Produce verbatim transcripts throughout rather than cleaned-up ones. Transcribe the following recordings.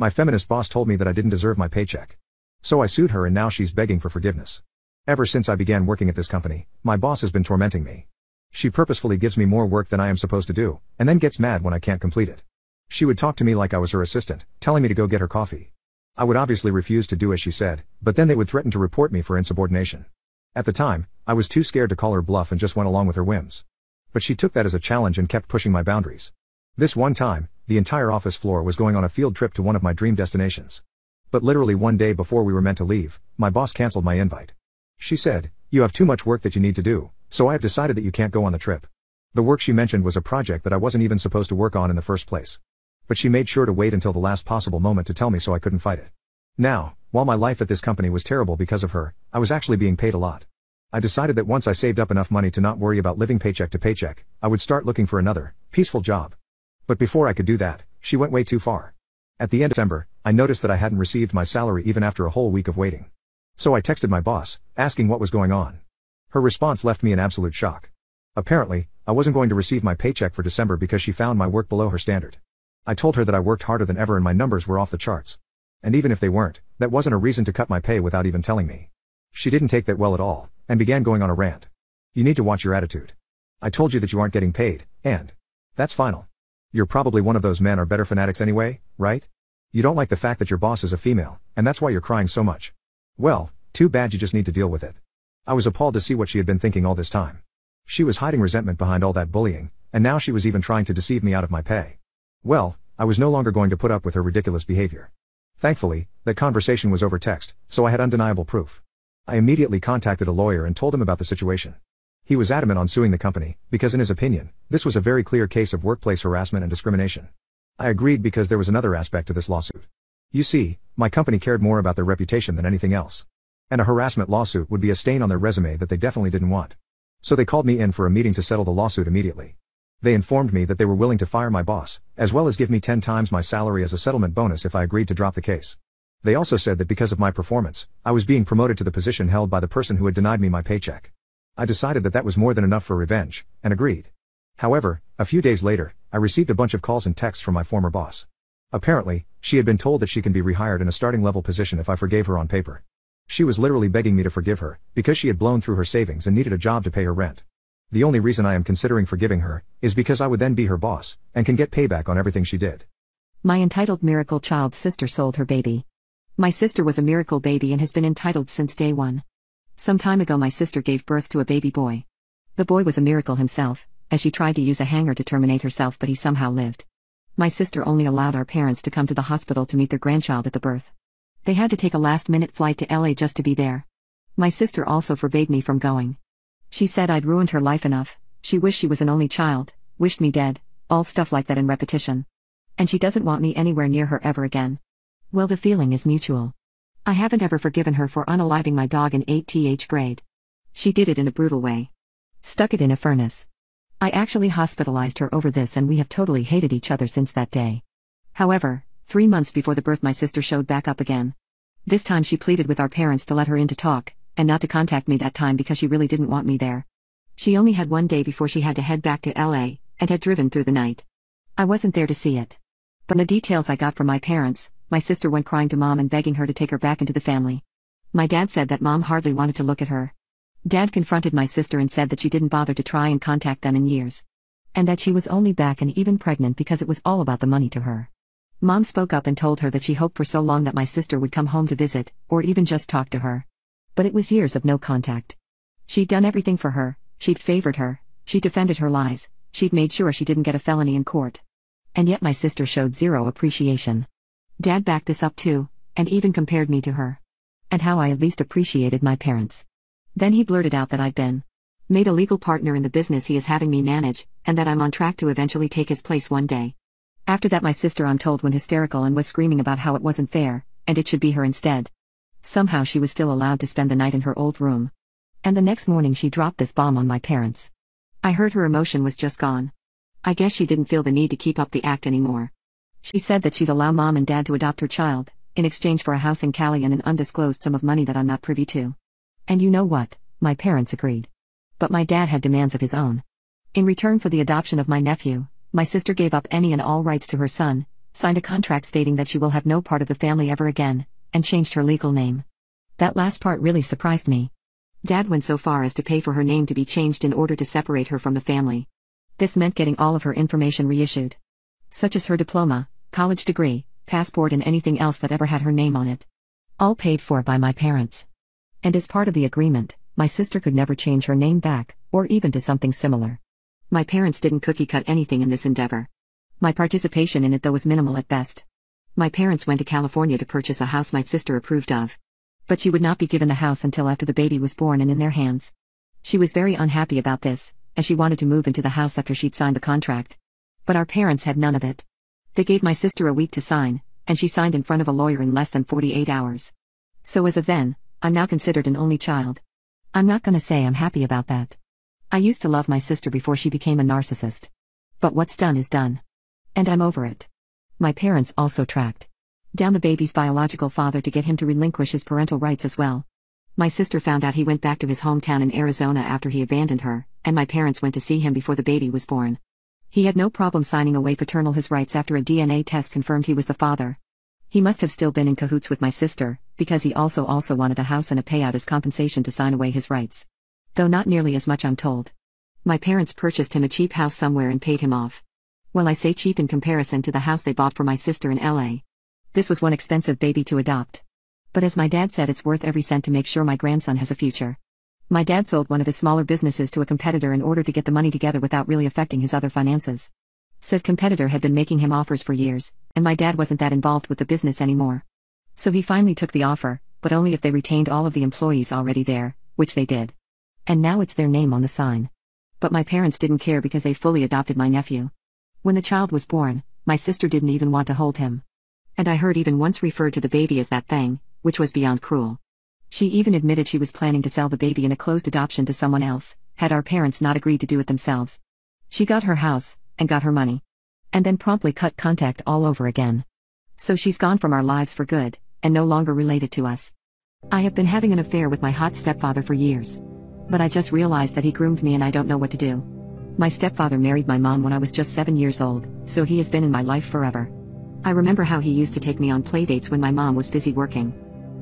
My feminist boss told me that I didn't deserve my paycheck. So I sued her and now she's begging for forgiveness. Ever since I began working at this company, my boss has been tormenting me. She purposefully gives me more work than I am supposed to do, and then gets mad when I can't complete it. She would talk to me like I was her assistant, telling me to go get her coffee. I would obviously refuse to do as she said, but then they would threaten to report me for insubordination. At the time, I was too scared to call her bluff and just went along with her whims. But she took that as a challenge and kept pushing my boundaries. This one time, the entire office floor was going on a field trip to one of my dream destinations. But literally one day before we were meant to leave, my boss canceled my invite. She said, "You have too much work that you need to do, so I have decided that you can't go on the trip." The work she mentioned was a project that I wasn't even supposed to work on in the first place. But she made sure to wait until the last possible moment to tell me, so I couldn't fight it. Now, while my life at this company was terrible because of her, I was actually being paid a lot. I decided that once I saved up enough money to not worry about living paycheck to paycheck, I would start looking for another, peaceful job. But before I could do that, she went way too far. At the end of September, I noticed that I hadn't received my salary even after a whole week of waiting. So I texted my boss, asking what was going on. Her response left me in absolute shock. Apparently, I wasn't going to receive my paycheck for December because she found my work below her standard. I told her that I worked harder than ever and my numbers were off the charts. And even if they weren't, that wasn't a reason to cut my pay without even telling me. She didn't take that well at all, and began going on a rant. "You need to watch your attitude. I told you that you aren't getting paid, and that's final. You're probably one of those men are better fanatics anyway, right? You don't like the fact that your boss is a female, and that's why you're crying so much. Well, too bad, you just need to deal with it." I was appalled to see what she had been thinking all this time. She was hiding resentment behind all that bullying, and now she was even trying to deceive me out of my pay. Well, I was no longer going to put up with her ridiculous behavior. Thankfully, that conversation was over text, so I had undeniable proof. I immediately contacted a lawyer and told him about the situation. He was adamant on suing the company, because in his opinion, this was a very clear case of workplace harassment and discrimination. I agreed because there was another aspect to this lawsuit. You see, my company cared more about their reputation than anything else. And a harassment lawsuit would be a stain on their resume that they definitely didn't want. So they called me in for a meeting to settle the lawsuit immediately. They informed me that they were willing to fire my boss, as well as give me ten times my salary as a settlement bonus if I agreed to drop the case. They also said that because of my performance, I was being promoted to the position held by the person who had denied me my paycheck. I decided that that was more than enough for revenge, and agreed. However, a few days later, I received a bunch of calls and texts from my former boss. Apparently, she had been told that she can be rehired in a starting level position if I forgave her on paper. She was literally begging me to forgive her, because she had blown through her savings and needed a job to pay her rent. The only reason I am considering forgiving her, is because I would then be her boss, and can get payback on everything she did. My entitled miracle child sister sold her baby. My sister was a miracle baby and has been entitled since day one. Some time ago my sister gave birth to a baby boy. The boy was a miracle himself, as she tried to use a hanger to terminate herself, but he somehow lived. My sister only allowed our parents to come to the hospital to meet their grandchild at the birth. They had to take a last-minute flight to L A just to be there. My sister also forbade me from going. She said I'd ruined her life enough, she wished she was an only child, wished me dead, all stuff like that in repetition. And she doesn't want me anywhere near her ever again. Well, the feeling is mutual. I haven't ever forgiven her for unaliving my dog in eighth grade. She did it in a brutal way. Stuck it in a furnace. I actually hospitalized her over this and we have totally hated each other since that day. However, three months before the birth my sister showed back up again. This time she pleaded with our parents to let her in to talk, and not to contact me that time because she really didn't want me there. She only had one day before she had to head back to L A, and had driven through the night. I wasn't there to see it. But the details I got from my parents, my sister went crying to mom and begging her to take her back into the family. My dad said that mom hardly wanted to look at her. Dad confronted my sister and said that she didn't bother to try and contact them in years. And that she was only back and even pregnant because it was all about the money to her. Mom spoke up and told her that she hoped for so long that my sister would come home to visit, or even just talk to her. But it was years of no contact. She'd done everything for her, she'd favored her, she'd defended her lies, she'd made sure she didn't get a felony in court. And yet my sister showed zero appreciation. Dad backed this up too, and even compared me to her. And how I at least appreciated my parents. Then he blurted out that I'd been made a legal partner in the business he is having me manage, and that I'm on track to eventually take his place one day. After that my sister, I'm told, went hysterical and was screaming about how it wasn't fair, and it should be her instead. Somehow she was still allowed to spend the night in her old room. And the next morning she dropped this bomb on my parents. I heard her emotion was just gone. I guess she didn't feel the need to keep up the act anymore. She said that she'd allow mom and dad to adopt her child, in exchange for a house in Cali and an undisclosed sum of money that I'm not privy to. And you know what, my parents agreed. But my dad had demands of his own. In return for the adoption of my nephew, my sister gave up any and all rights to her son, signed a contract stating that she will have no part of the family ever again, and changed her legal name. That last part really surprised me. Dad went so far as to pay for her name to be changed in order to separate her from the family. This meant getting all of her information reissued, such as her diploma, college degree, passport and anything else that ever had her name on it. All paid for by my parents. And as part of the agreement, my sister could never change her name back, or even to something similar. My parents didn't cookie-cut anything in this endeavor. My participation in it though was minimal at best. My parents went to California to purchase a house my sister approved of. But she would not be given the house until after the baby was born and in their hands. She was very unhappy about this, as she wanted to move into the house after she'd signed the contract. But our parents had none of it. They gave my sister a week to sign, and she signed in front of a lawyer in less than forty-eight hours. So as of then, I'm now considered an only child. I'm not gonna say I'm happy about that. I used to love my sister before she became a narcissist. But what's done is done. And I'm over it. My parents also tracked down the baby's biological father to get him to relinquish his parental rights as well. My sister found out he went back to his hometown in Arizona after he abandoned her, and my parents went to see him before the baby was born. He had no problem signing away paternal his rights after a D N A test confirmed he was the father. He must have still been in cahoots with my sister, because he also also wanted a house and a payout as compensation to sign away his rights. Though not nearly as much, I'm told. My parents purchased him a cheap house somewhere and paid him off. Well, I say cheap in comparison to the house they bought for my sister in L A. This was one expensive baby to adopt. But as my dad said, it's worth every cent to make sure my grandson has a future. My dad sold one of his smaller businesses to a competitor in order to get the money together without really affecting his other finances. Said competitor had been making him offers for years, and my dad wasn't that involved with the business anymore. So he finally took the offer, but only if they retained all of the employees already there, which they did. And now it's their name on the sign. But my parents didn't care because they fully adopted my nephew. When the child was born, my sister didn't even want to hold him. And I heard even once referred to the baby as that thing, which was beyond cruel. She even admitted she was planning to sell the baby in a closed adoption to someone else, had our parents not agreed to do it themselves. She got her house, and got her money. And then promptly cut contact all over again. So she's gone from our lives for good, and no longer related to us. I have been having an affair with my hot stepfather for years. But I just realized that he groomed me and I don't know what to do. My stepfather married my mom when I was just seven years old, so he has been in my life forever. I remember how he used to take me on playdates when my mom was busy working.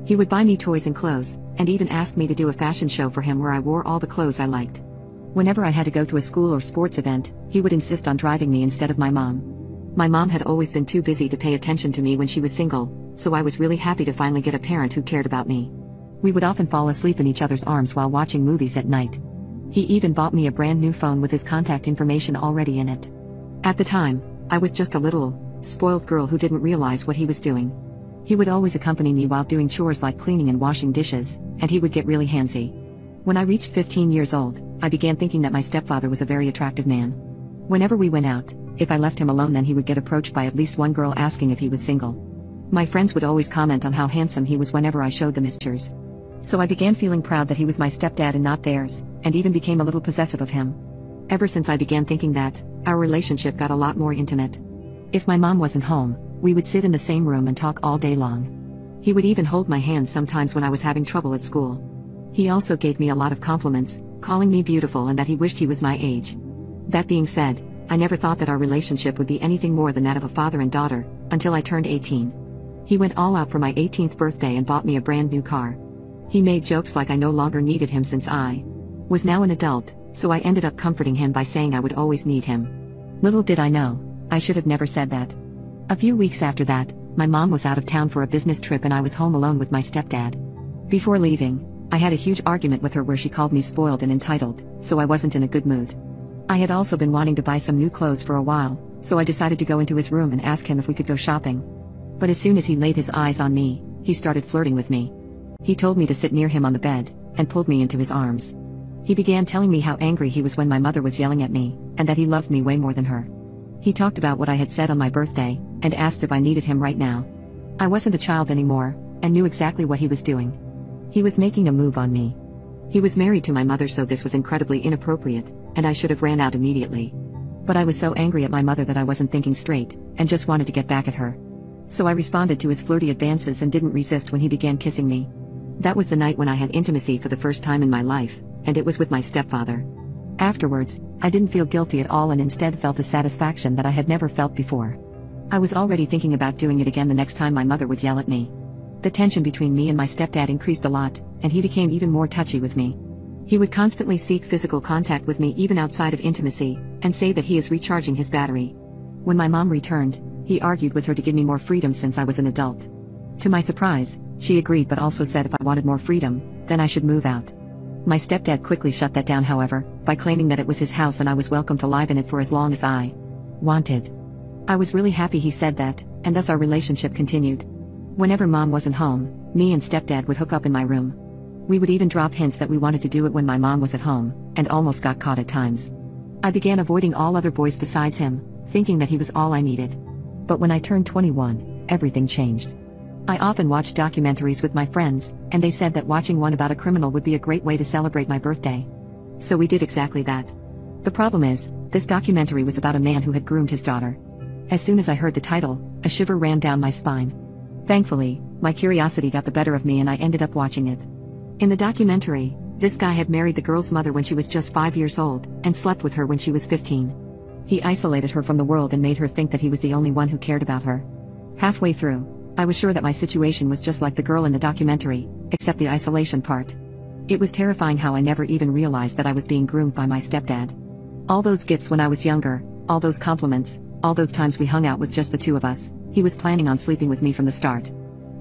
He would buy me toys and clothes, and even asked me to do a fashion show for him where I wore all the clothes I liked. Whenever I had to go to a school or sports event, he would insist on driving me instead of my mom. My mom had always been too busy to pay attention to me when she was single, so I was really happy to finally get a parent who cared about me. We would often fall asleep in each other's arms while watching movies at night. He even bought me a brand new phone with his contact information already in it. At the time, I was just a little, spoiled girl who didn't realize what he was doing. He would always accompany me while doing chores like cleaning and washing dishes, and he would get really handsy. When I reached fifteen years old, I began thinking that my stepfather was a very attractive man. Whenever we went out, if I left him alone then he would get approached by at least one girl asking if he was single. My friends would always comment on how handsome he was whenever I showed them his pictures. So I began feeling proud that he was my stepdad and not theirs, and even became a little possessive of him. Ever since I began thinking that, our relationship got a lot more intimate. If my mom wasn't home, we would sit in the same room and talk all day long. He would even hold my hand sometimes when I was having trouble at school. He also gave me a lot of compliments, calling me beautiful and that he wished he was my age. That being said, I never thought that our relationship would be anything more than that of a father and daughter, until I turned eighteen. He went all out for my eighteenth birthday and bought me a brand new car. He made jokes like I no longer needed him since I was now an adult, so I ended up comforting him by saying I would always need him. Little did I know, I should have never said that. A few weeks after that, my mom was out of town for a business trip and I was home alone with my stepdad. Before leaving, I had a huge argument with her where she called me spoiled and entitled, so I wasn't in a good mood. I had also been wanting to buy some new clothes for a while, so I decided to go into his room and ask him if we could go shopping. But as soon as he laid his eyes on me, he started flirting with me. He told me to sit near him on the bed, and pulled me into his arms. He began telling me how angry he was when my mother was yelling at me, and that he loved me way more than her. He talked about what I had said on my birthday, and asked if I needed him right now. I wasn't a child anymore, and knew exactly what he was doing. He was making a move on me. He was married to my mother, so this was incredibly inappropriate, and I should have ran out immediately. But I was so angry at my mother that I wasn't thinking straight, and just wanted to get back at her. So I responded to his flirty advances and didn't resist when he began kissing me. That was the night when I had intimacy for the first time in my life, and it was with my stepfather. Afterwards, I didn't feel guilty at all and instead felt a satisfaction that I had never felt before. I was already thinking about doing it again the next time my mother would yell at me. The tension between me and my stepdad increased a lot, and he became even more touchy with me. He would constantly seek physical contact with me even outside of intimacy, and say that he is recharging his battery. When my mom returned, he argued with her to give me more freedom since I was an adult. To my surprise, she agreed but also said if I wanted more freedom, then I should move out. My stepdad quickly shut that down, however, by claiming that it was his house and I was welcome to live in it for as long as I wanted. I was really happy he said that, and thus our relationship continued. Whenever mom wasn't home, me and stepdad would hook up in my room. We would even drop hints that we wanted to do it when my mom was at home, and almost got caught at times. I began avoiding all other boys besides him, thinking that he was all I needed. But when I turned twenty-one, everything changed. I often watched documentaries with my friends, and they said that watching one about a criminal would be a great way to celebrate my birthday. So we did exactly that. The problem is, this documentary was about a man who had groomed his daughter. As soon as I heard the title, a shiver ran down my spine. Thankfully, my curiosity got the better of me and I ended up watching it. In the documentary, this guy had married the girl's mother when she was just five years old, and slept with her when she was fifteen. He isolated her from the world and made her think that he was the only one who cared about her. Halfway through, I was sure that my situation was just like the girl in the documentary, except the isolation part. It was terrifying how I never even realized that I was being groomed by my stepdad. All those gifts when I was younger, all those compliments, all those times we hung out with just the two of us, he was planning on sleeping with me from the start.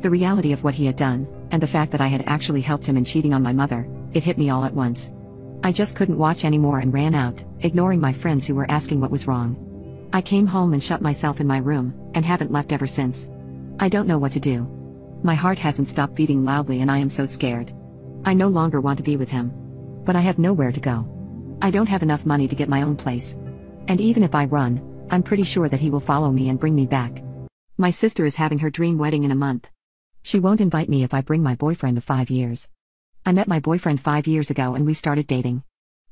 The reality of what he had done, and the fact that I had actually helped him in cheating on my mother, it hit me all at once. I just couldn't watch anymore and ran out, ignoring my friends who were asking what was wrong. I came home and shut myself in my room, and haven't left ever since. I don't know what to do. My heart hasn't stopped beating loudly and I am so scared. I no longer want to be with him. But I have nowhere to go. I don't have enough money to get my own place. And even if I run, I'm pretty sure that he will follow me and bring me back. My sister is having her dream wedding in a month. She won't invite me if I bring my boyfriend of five years. I met my boyfriend five years ago and we started dating.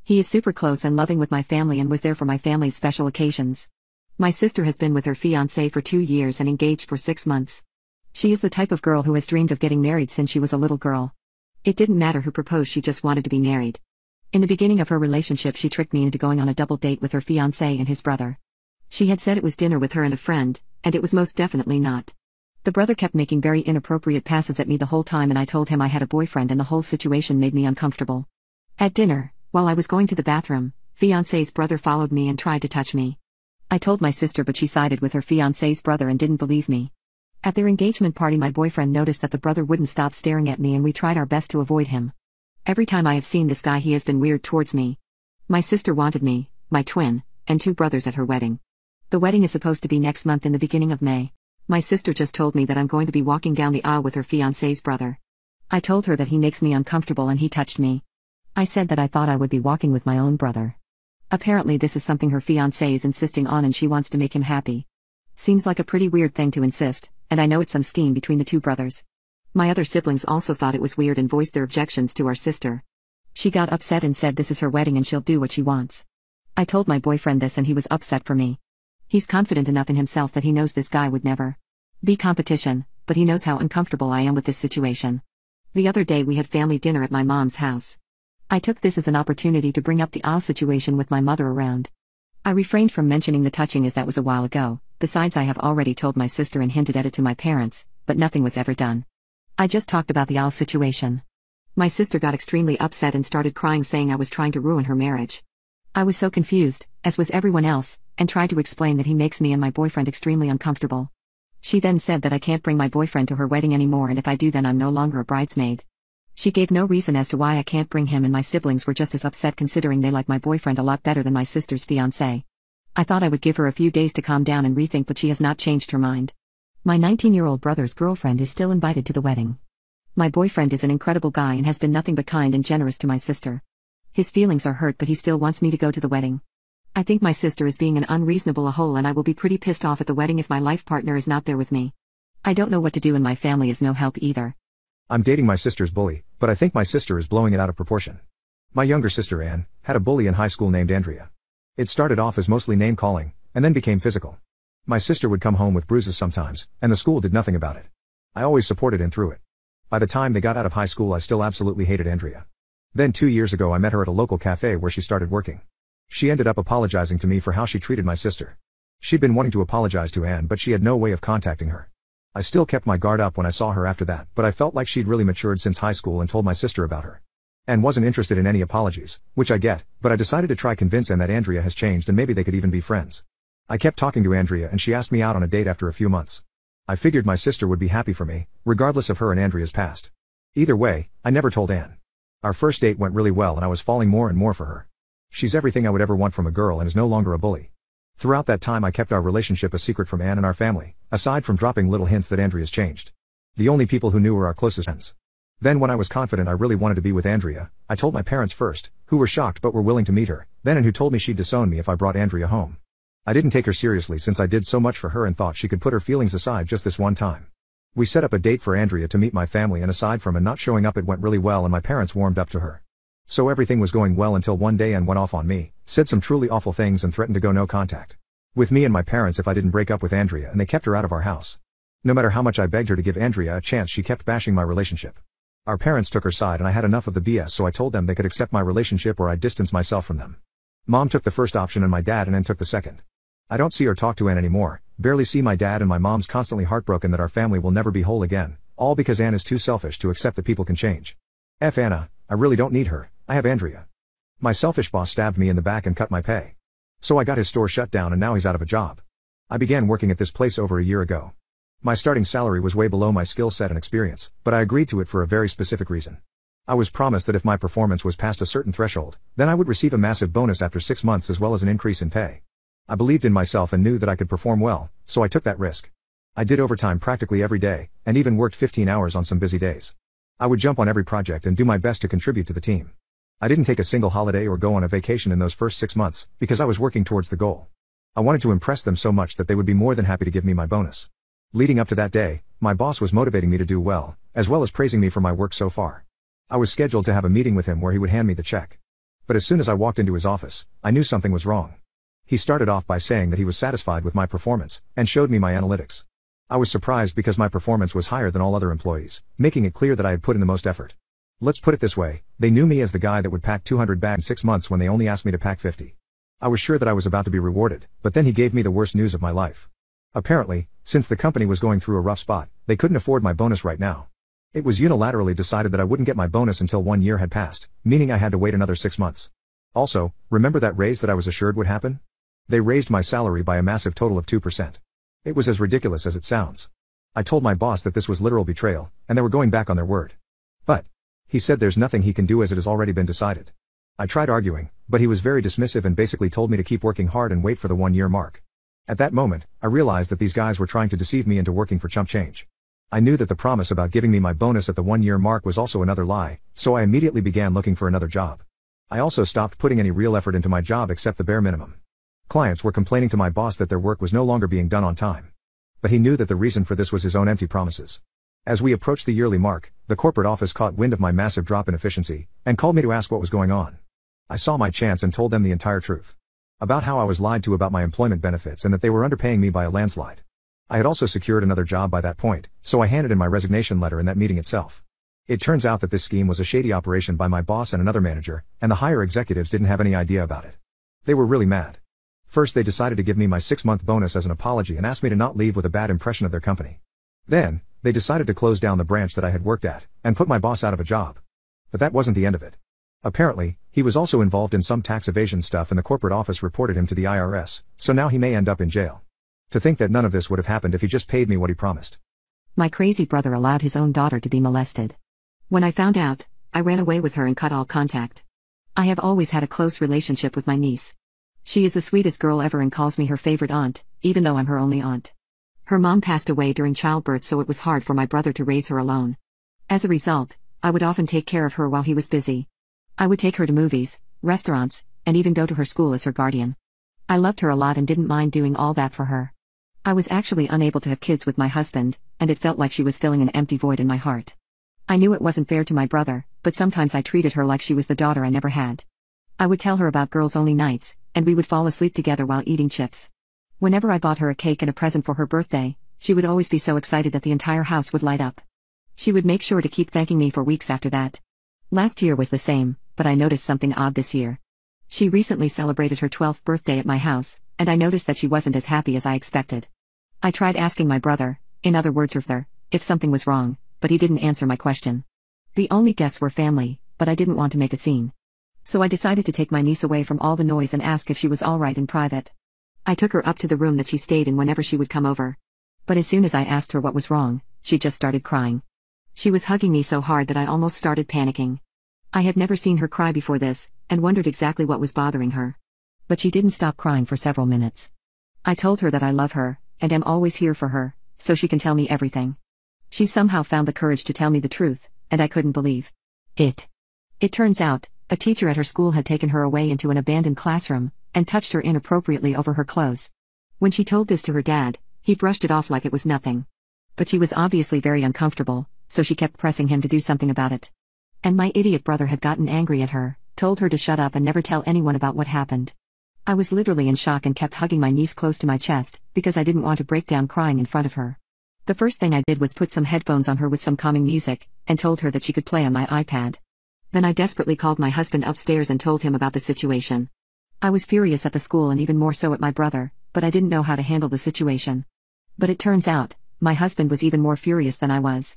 He is super close and loving with my family and was there for my family's special occasions. My sister has been with her fiancé for two years and engaged for six months. She is the type of girl who has dreamed of getting married since she was a little girl. It didn't matter who proposed, she just wanted to be married. In the beginning of her relationship she tricked me into going on a double date with her fiancé and his brother. She had said it was dinner with her and a friend, and it was most definitely not. The brother kept making very inappropriate passes at me the whole time and I told him I had a boyfriend and the whole situation made me uncomfortable. At dinner, while I was going to the bathroom, fiancé's brother followed me and tried to touch me. I told my sister but she sided with her fiancé's brother and didn't believe me. At their engagement party my boyfriend noticed that the brother wouldn't stop staring at me and we tried our best to avoid him. Every time I have seen this guy he has been weird towards me. My sister wanted me, my twin, and two brothers at her wedding. The wedding is supposed to be next month in the beginning of May. My sister just told me that I'm going to be walking down the aisle with her fiancé's brother. I told her that he makes me uncomfortable and he touched me. I said that I thought I would be walking with my own brother. Apparently this is something her fiancé is insisting on and she wants to make him happy. Seems like a pretty weird thing to insist, and I know it's some scheme between the two brothers. My other siblings also thought it was weird and voiced their objections to our sister. She got upset and said this is her wedding and she'll do what she wants. I told my boyfriend this and he was upset for me. He's confident enough in himself that he knows this guy would never be competition, but he knows how uncomfortable I am with this situation. The other day we had family dinner at my mom's house. I took this as an opportunity to bring up the aisle situation with my mother around. I refrained from mentioning the touching as that was a while ago, besides I have already told my sister and hinted at it to my parents, but nothing was ever done. I just talked about the aisle situation. My sister got extremely upset and started crying saying I was trying to ruin her marriage. I was so confused, as was everyone else, and tried to explain that he makes me and my boyfriend extremely uncomfortable. She then said that I can't bring my boyfriend to her wedding anymore and if I do then I'm no longer a bridesmaid. She gave no reason as to why I can't bring him and my siblings were just as upset considering they like my boyfriend a lot better than my sister's fiancé. I thought I would give her a few days to calm down and rethink but she has not changed her mind. My nineteen-year-old brother's girlfriend is still invited to the wedding. My boyfriend is an incredible guy and has been nothing but kind and generous to my sister. His feelings are hurt but he still wants me to go to the wedding. I think my sister is being an unreasonable a-hole and I will be pretty pissed off at the wedding if my life partner is not there with me. I don't know what to do and my family is no help either. I'm dating my sister's bully, but I think my sister is blowing it out of proportion. My younger sister Anne had a bully in high school named Andrea. It started off as mostly name-calling, and then became physical. My sister would come home with bruises sometimes, and the school did nothing about it. I always supported and through it. By the time they got out of high school I still absolutely hated Andrea. Then two years ago I met her at a local cafe where she started working. She ended up apologizing to me for how she treated my sister. She'd been wanting to apologize to Anne, but she had no way of contacting her. I still kept my guard up when I saw her after that, but I felt like she'd really matured since high school and told my sister about her. Anne wasn't interested in any apologies, which I get, but I decided to try convince Anne that Andrea has changed and maybe they could even be friends. I kept talking to Andrea and she asked me out on a date after a few months. I figured my sister would be happy for me, regardless of her and Andrea's past. Either way, I never told Anne. Our first date went really well and I was falling more and more for her. She's everything I would ever want from a girl and is no longer a bully. Throughout that time I kept our relationship a secret from Anne and our family, aside from dropping little hints that Andrea's changed. The only people who knew were our closest friends. Then when I was confident I really wanted to be with Andrea, I told my parents first, who were shocked but were willing to meet her, then and who told me she'd disown me if I brought Andrea home. I didn't take her seriously since I did so much for her and thought she could put her feelings aside just this one time. We set up a date for Andrea to meet my family, and aside from and not showing up it went really well and my parents warmed up to her. So everything was going well until one day Anne went off on me, said some truly awful things and threatened to go no contact with me and my parents if I didn't break up with Andrea, and they kept her out of our house. No matter how much I begged her to give Andrea a chance, she kept bashing my relationship. Our parents took her side and I had enough of the B S, so I told them they could accept my relationship or I'd distance myself from them. Mom took the first option and my dad and Anne took the second. I don't see or talk to Anne anymore, barely see my dad, and my mom's constantly heartbroken that our family will never be whole again, all because Anne is too selfish to accept that people can change. F Anna, I really don't need her, I have Andrea. My selfish boss stabbed me in the back and cut my pay. So I got his store shut down and now he's out of a job. I began working at this place over a year ago. My starting salary was way below my skill set and experience, but I agreed to it for a very specific reason. I was promised that if my performance was past a certain threshold, then I would receive a massive bonus after six months as well as an increase in pay. I believed in myself and knew that I could perform well, so I took that risk. I did overtime practically every day, and even worked fifteen hours on some busy days. I would jump on every project and do my best to contribute to the team. I didn't take a single holiday or go on a vacation in those first six months, because I was working towards the goal. I wanted to impress them so much that they would be more than happy to give me my bonus. Leading up to that day, my boss was motivating me to do well, as well as praising me for my work so far. I was scheduled to have a meeting with him where he would hand me the check. But as soon as I walked into his office, I knew something was wrong. He started off by saying that he was satisfied with my performance, and showed me my analytics. I was surprised because my performance was higher than all other employees, making it clear that I had put in the most effort. Let's put it this way, they knew me as the guy that would pack two hundred bags in six months when they only asked me to pack fifty. I was sure that I was about to be rewarded, but then he gave me the worst news of my life. Apparently, since the company was going through a rough spot, they couldn't afford my bonus right now. It was unilaterally decided that I wouldn't get my bonus until one year had passed, meaning I had to wait another six months. Also, remember that raise that I was assured would happen? They raised my salary by a massive total of two percent. It was as ridiculous as it sounds. I told my boss that this was literal betrayal, and they were going back on their word. But he said there's nothing he can do as it has already been decided. I tried arguing, but he was very dismissive and basically told me to keep working hard and wait for the one year mark. At that moment, I realized that these guys were trying to deceive me into working for chump change. I knew that the promise about giving me my bonus at the one year mark was also another lie, so I immediately began looking for another job. I also stopped putting any real effort into my job except the bare minimum. Clients were complaining to my boss that their work was no longer being done on time. But he knew that the reason for this was his own empty promises. As we approached the yearly mark, the corporate office caught wind of my massive drop in efficiency, and called me to ask what was going on. I saw my chance and told them the entire truth. About how I was lied to about my employment benefits and that they were underpaying me by a landslide. I had also secured another job by that point, so I handed in my resignation letter in that meeting itself. It turns out that this scheme was a shady operation by my boss and another manager, and the higher executives didn't have any idea about it. They were really mad. First they decided to give me my six-month bonus as an apology and asked me to not leave with a bad impression of their company. Then, they decided to close down the branch that I had worked at, and put my boss out of a job. But that wasn't the end of it. Apparently, he was also involved in some tax evasion stuff and the corporate office reported him to the I R S, so now he may end up in jail. To think that none of this would have happened if he just paid me what he promised. My crazy brother allowed his own daughter to be molested. When I found out, I ran away with her and cut all contact. I have always had a close relationship with my niece. She is the sweetest girl ever and calls me her favorite aunt, even though I'm her only aunt. Her mom passed away during childbirth, so it was hard for my brother to raise her alone. As a result, I would often take care of her while he was busy. I would take her to movies, restaurants, and even go to her school as her guardian. I loved her a lot and didn't mind doing all that for her. I was actually unable to have kids with my husband, and it felt like she was filling an empty void in my heart. I knew it wasn't fair to my brother, but sometimes I treated her like she was the daughter I never had. I would tell her about girls-only nights, and we would fall asleep together while eating chips. Whenever I bought her a cake and a present for her birthday, she would always be so excited that the entire house would light up. She would make sure to keep thanking me for weeks after that. Last year was the same, but I noticed something odd this year. She recently celebrated her twelfth birthday at my house, and I noticed that she wasn't as happy as I expected. I tried asking my brother, in other words her father, if something was wrong, but he didn't answer my question. The only guests were family, but I didn't want to make a scene. So I decided to take my niece away from all the noise and ask if she was alright in private. I took her up to the room that she stayed in whenever she would come over. But as soon as I asked her what was wrong, she just started crying. She was hugging me so hard that I almost started panicking. I had never seen her cry before this, and wondered exactly what was bothering her. But she didn't stop crying for several minutes. I told her that I love her, and am always here for her, so she can tell me everything. She somehow found the courage to tell me the truth, and I couldn't believe it. It turns out, a teacher at her school had taken her away into an abandoned classroom, and touched her inappropriately over her clothes. When she told this to her dad, he brushed it off like it was nothing. But she was obviously very uncomfortable, so she kept pressing him to do something about it. And my idiot brother had gotten angry at her, told her to shut up and never tell anyone about what happened. I was literally in shock and kept hugging my niece close to my chest, because I didn't want to break down crying in front of her. The first thing I did was put some headphones on her with some calming music, and told her that she could play on my iPad. Then I desperately called my husband upstairs and told him about the situation. I was furious at the school and even more so at my brother, but I didn't know how to handle the situation. But it turns out, my husband was even more furious than I was.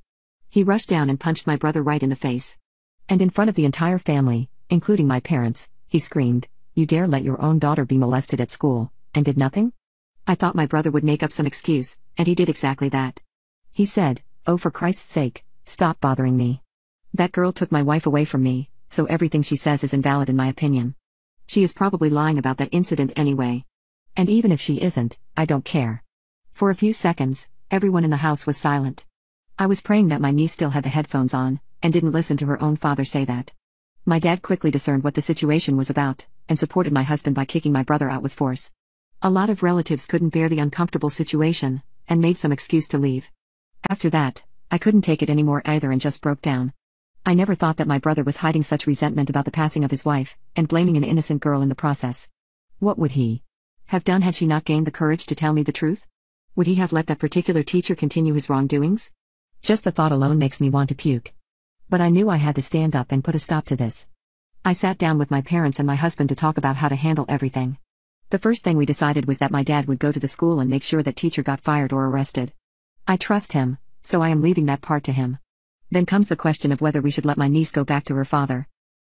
He rushed down and punched my brother right in the face. And in front of the entire family, including my parents, he screamed, "You dare let your own daughter be molested at school, and did nothing?" I thought my brother would make up some excuse, and he did exactly that. He said, "Oh, for Christ's sake, stop bothering me. That girl took my wife away from me, so everything she says is invalid in my opinion. She is probably lying about that incident anyway. And even if she isn't, I don't care." For a few seconds, everyone in the house was silent. I was praying that my niece still had the headphones on, and didn't listen to her own father say that. My dad quickly discerned what the situation was about, and supported my husband by kicking my brother out with force. A lot of relatives couldn't bear the uncomfortable situation, and made some excuse to leave. After that, I couldn't take it anymore either and just broke down. I never thought that my brother was hiding such resentment about the passing of his wife, and blaming an innocent girl in the process. What would he have done had she not gained the courage to tell me the truth? Would he have let that particular teacher continue his wrongdoings? Just the thought alone makes me want to puke. But I knew I had to stand up and put a stop to this. I sat down with my parents and my husband to talk about how to handle everything. The first thing we decided was that my dad would go to the school and make sure that teacher got fired or arrested. I trust him, so I am leaving that part to him. Then comes the question of whether we should let my niece go back to her father.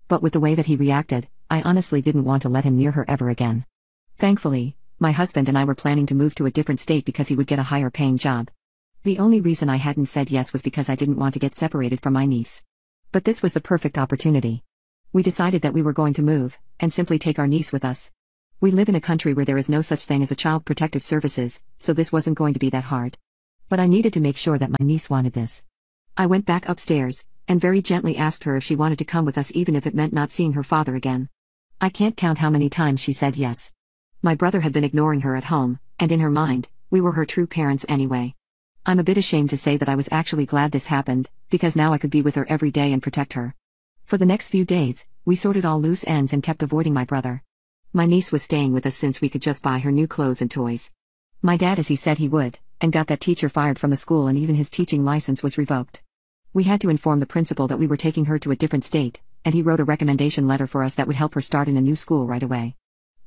But with the way that he reacted, I honestly didn't want to let him near her ever again. Thankfully, my husband and I were planning to move to a different state because he would get a higher paying job. The only reason I hadn't said yes was because I didn't want to get separated from my niece. But this was the perfect opportunity. We decided that we were going to move, and simply take our niece with us. We live in a country where there is no such thing as a child protective services, so this wasn't going to be that hard. But I needed to make sure that my niece wanted this. I went back upstairs, and very gently asked her if she wanted to come with us even if it meant not seeing her father again. I can't count how many times she said yes. My brother had been ignoring her at home, and in her mind, we were her true parents anyway. I'm a bit ashamed to say that I was actually glad this happened, because now I could be with her every day and protect her. For the next few days, we sorted all loose ends and kept avoiding my brother. My niece was staying with us since we could just buy her new clothes and toys. My dad, as he said he would, and got that teacher fired from the school, and even his teaching license was revoked. We had to inform the principal that we were taking her to a different state, and he wrote a recommendation letter for us that would help her start in a new school right away.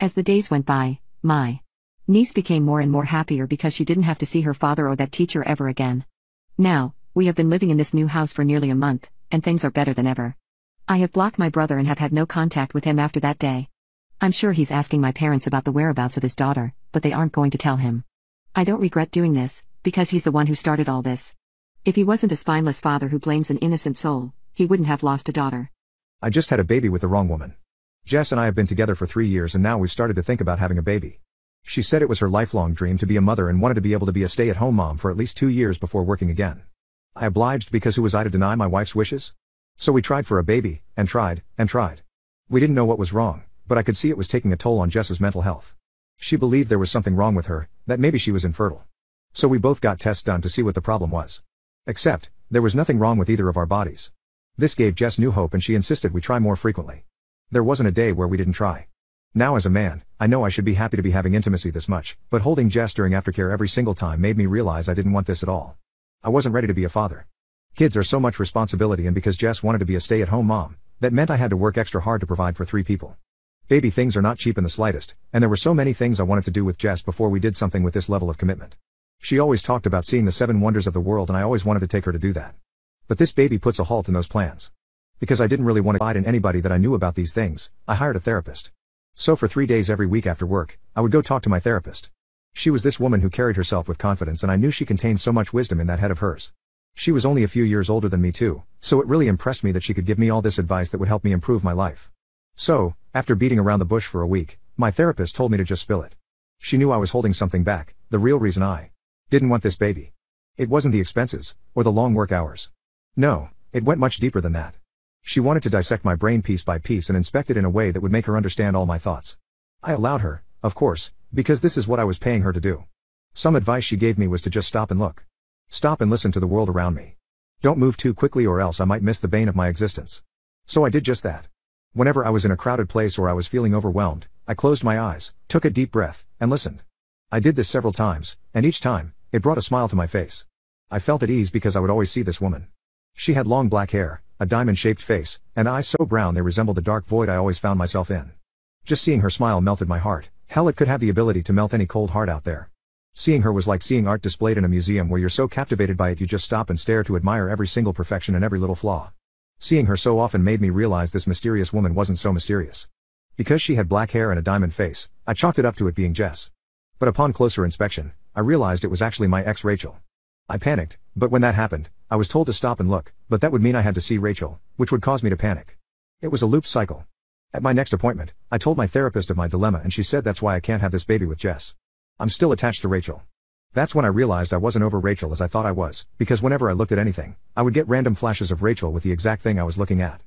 As the days went by, my niece became more and more happier because she didn't have to see her father or that teacher ever again. Now, we have been living in this new house for nearly a month, and things are better than ever. I have blocked my brother and have had no contact with him after that day. I'm sure he's asking my parents about the whereabouts of his daughter, but they aren't going to tell him. I don't regret doing this, because he's the one who started all this. If he wasn't a spineless father who blames an innocent soul, he wouldn't have lost a daughter. I just had a baby with the wrong woman. Jess and I have been together for three years and now we've started to think about having a baby. She said it was her lifelong dream to be a mother and wanted to be able to be a stay-at-home mom for at least two years before working again. I obliged because who was I to deny my wife's wishes? So we tried for a baby, and tried, and tried. We didn't know what was wrong, but I could see it was taking a toll on Jess's mental health. She believed there was something wrong with her, that maybe she was infertile. So we both got tests done to see what the problem was. Except, there was nothing wrong with either of our bodies. This gave Jess new hope and she insisted we try more frequently. There wasn't a day where we didn't try. Now as a man, I know I should be happy to be having intimacy this much, but holding Jess during aftercare every single time made me realize I didn't want this at all. I wasn't ready to be a father. Kids are so much responsibility, and because Jess wanted to be a stay-at-home mom, that meant I had to work extra hard to provide for three people. Baby, things are not cheap in the slightest, and there were so many things I wanted to do with Jess before we did something with this level of commitment. She always talked about seeing the seven wonders of the world and I always wanted to take her to do that. But this baby puts a halt in those plans. Because I didn't really want to hide in anybody that I knew about these things, I hired a therapist. So for three days every week after work, I would go talk to my therapist. She was this woman who carried herself with confidence, and I knew she contained so much wisdom in that head of hers. She was only a few years older than me too, so it really impressed me that she could give me all this advice that would help me improve my life. So, after beating around the bush for a week, my therapist told me to just spill it. She knew I was holding something back, the real reason I didn't want this baby. It wasn't the expenses, or the long work hours. No, it went much deeper than that. She wanted to dissect my brain piece by piece and inspect it in a way that would make her understand all my thoughts. I allowed her, of course, because this is what I was paying her to do. Some advice she gave me was to just stop and look. Stop and listen to the world around me. Don't move too quickly or else I might miss the bane of my existence. So I did just that. Whenever I was in a crowded place or I was feeling overwhelmed, I closed my eyes, took a deep breath, and listened. I did this several times, and each time, it brought a smile to my face. I felt at ease because I would always see this woman. She had long black hair, a diamond-shaped face, and eyes so brown they resembled the dark void I always found myself in. Just seeing her smile melted my heart. Hell, it could have the ability to melt any cold heart out there. Seeing her was like seeing art displayed in a museum where you're so captivated by it you just stop and stare to admire every single perfection and every little flaw. Seeing her so often made me realize this mysterious woman wasn't so mysterious. Because she had black hair and a diamond face, I chalked it up to it being Jess. But upon closer inspection, I realized it was actually my ex Rachel. I panicked, but when that happened, I was told to stop and look, but that would mean I had to see Rachel, which would cause me to panic. It was a loop cycle. At my next appointment, I told my therapist of my dilemma and she said that's why I can't have this baby with Jess. I'm still attached to Rachel. That's when I realized I wasn't over Rachel as I thought I was, because whenever I looked at anything, I would get random flashes of Rachel with the exact thing I was looking at.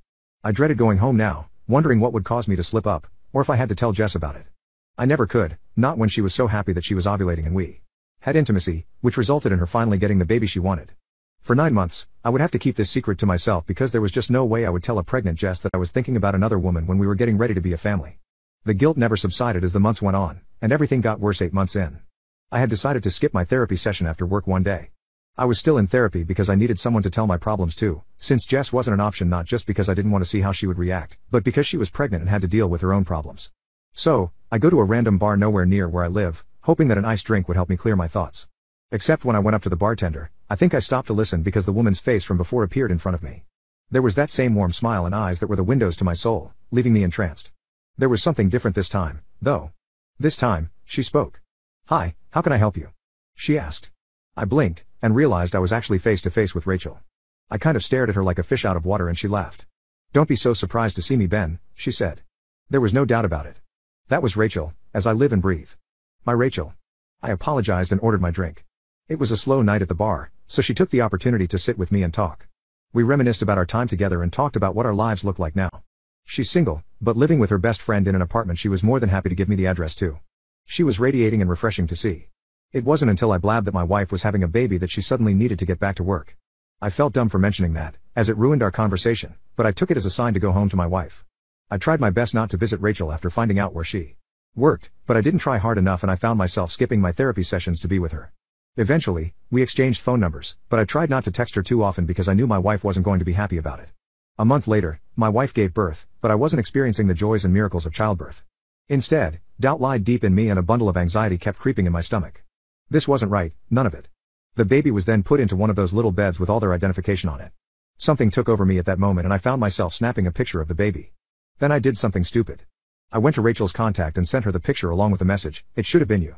I dreaded going home now, wondering what would cause me to slip up, or if I had to tell Jess about it. I never could, not when she was so happy that she was ovulating and we had intimacy, which resulted in her finally getting the baby she wanted. For nine months, I would have to keep this secret to myself because there was just no way I would tell a pregnant Jess that I was thinking about another woman when we were getting ready to be a family. The guilt never subsided as the months went on, and everything got worse eight months in. I had decided to skip my therapy session after work one day. I was still in therapy because I needed someone to tell my problems to, since Jess wasn't an option, not just because I didn't want to see how she would react, but because she was pregnant and had to deal with her own problems. So, I go to a random bar nowhere near where I live, hoping that an iced drink would help me clear my thoughts. Except when I went up to the bartender, I think I stopped to listen because the woman's face from before appeared in front of me. There was that same warm smile and eyes that were the windows to my soul, leaving me entranced. There was something different this time, though. This time, she spoke. "Hi, how can I help you?" she asked. I blinked, and realized I was actually face to face with Rachel. I kind of stared at her like a fish out of water and she laughed. "Don't be so surprised to see me, Ben," she said. There was no doubt about it. That was Rachel, as I live and breathe. My Rachel. I apologized and ordered my drink. It was a slow night at the bar, so she took the opportunity to sit with me and talk. We reminisced about our time together and talked about what our lives look like now. She's single, but living with her best friend in an apartment she was more than happy to give me the address to. She was radiating and refreshing to see. It wasn't until I blabbed that my wife was having a baby that she suddenly needed to get back to work. I felt dumb for mentioning that, as it ruined our conversation, but I took it as a sign to go home to my wife. I tried my best not to visit Rachel after finding out where she worked, but I didn't try hard enough and I found myself skipping my therapy sessions to be with her. Eventually, we exchanged phone numbers, but I tried not to text her too often because I knew my wife wasn't going to be happy about it. A month later, my wife gave birth, but I wasn't experiencing the joys and miracles of childbirth. Instead, doubt lied deep in me and a bundle of anxiety kept creeping in my stomach. This wasn't right, none of it. The baby was then put into one of those little beds with all their identification on it. Something took over me at that moment and I found myself snapping a picture of the baby. Then I did something stupid. I went to Rachel's contact and sent her the picture along with a message, "It should have been you."